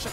Check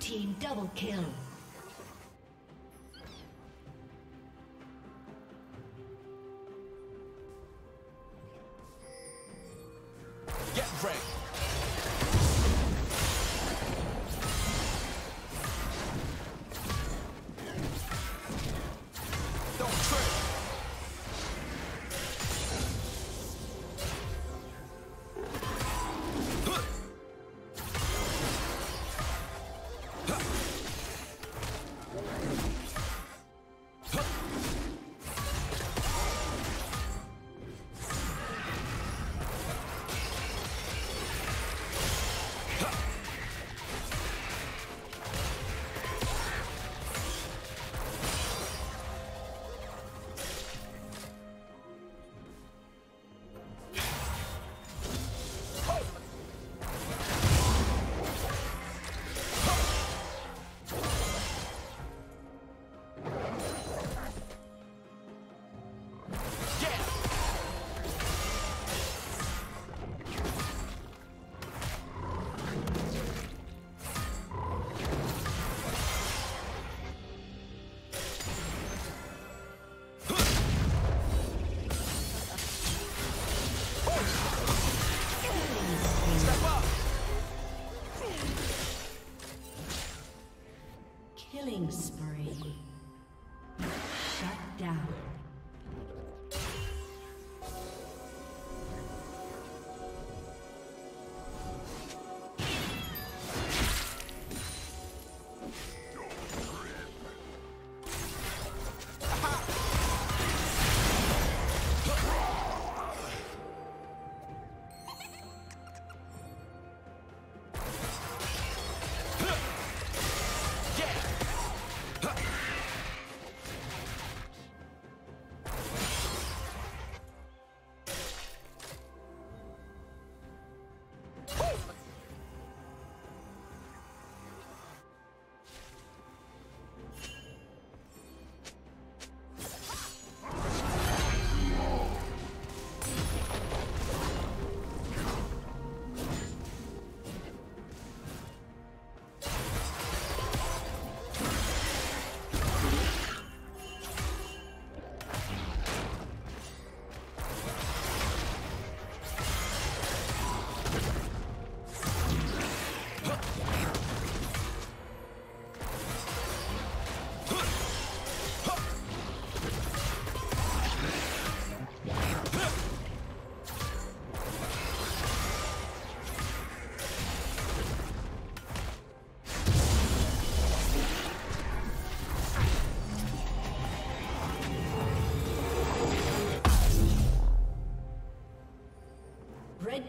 Team double kill. Get ready. Don't trip. Killing spree. Shut down. Red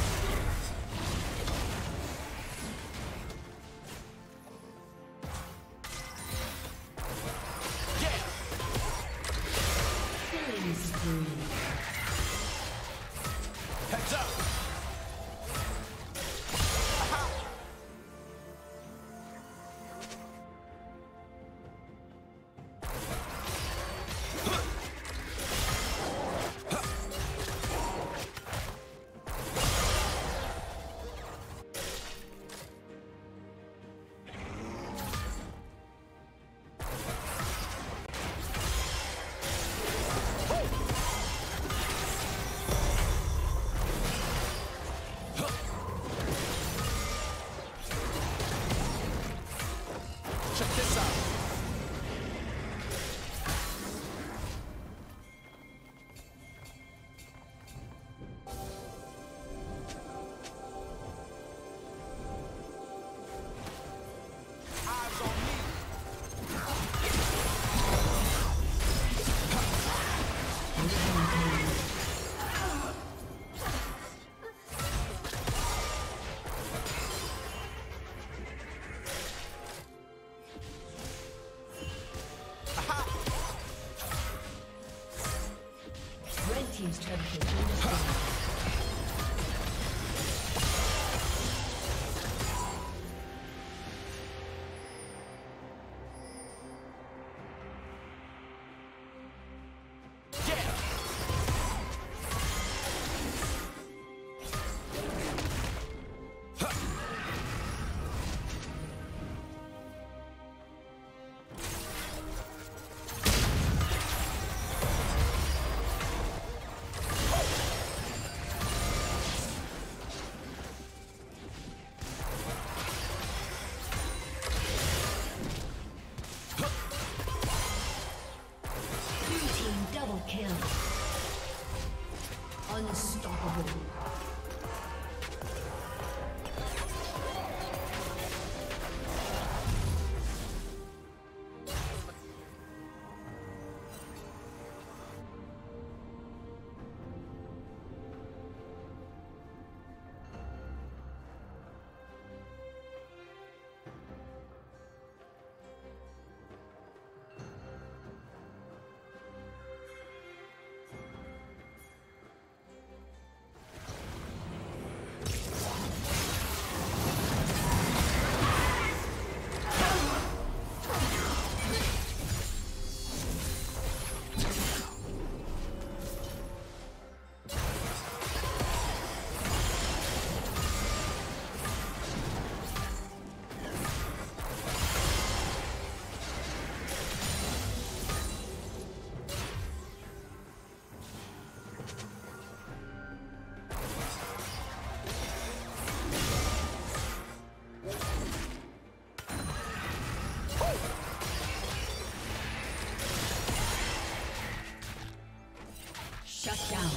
Shut down.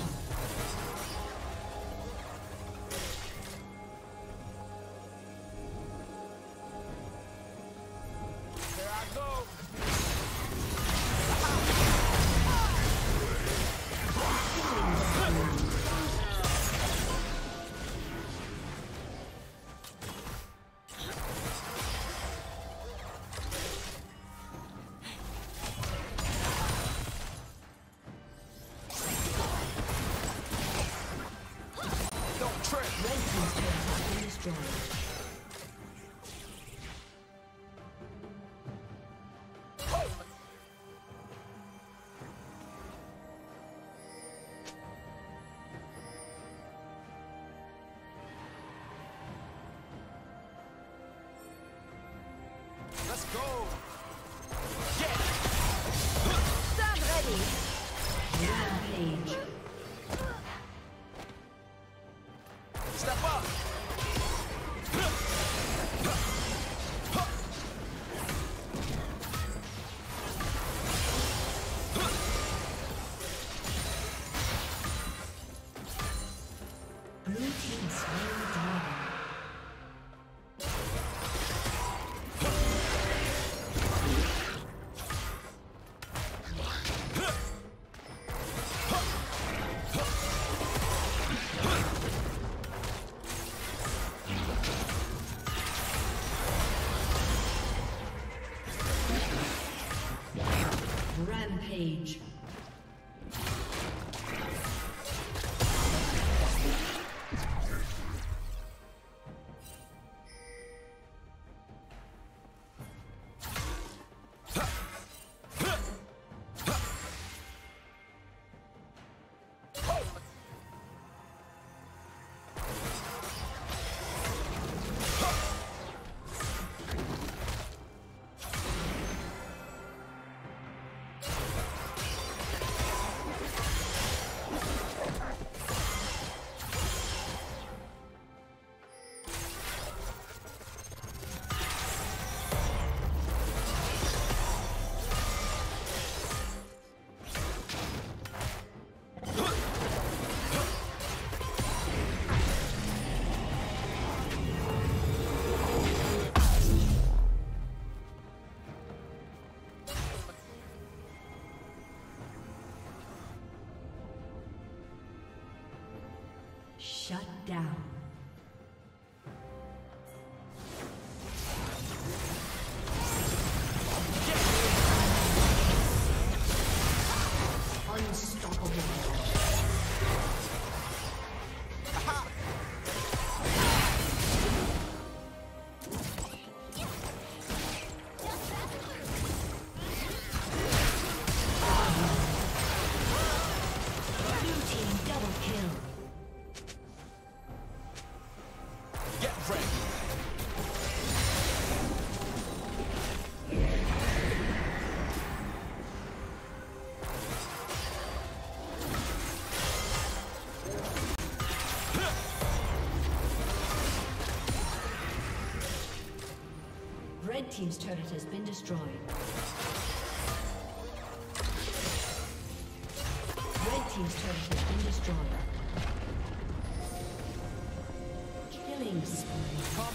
Let's go! Get it! Stand ready! Rampage. Step up! Blue team slain the dragon. Rampage. Shut down. Unstoppable. Aha. Blue team double kill. Red team's turret has been destroyed. Red team's turret has been destroyed. Killing spree. Come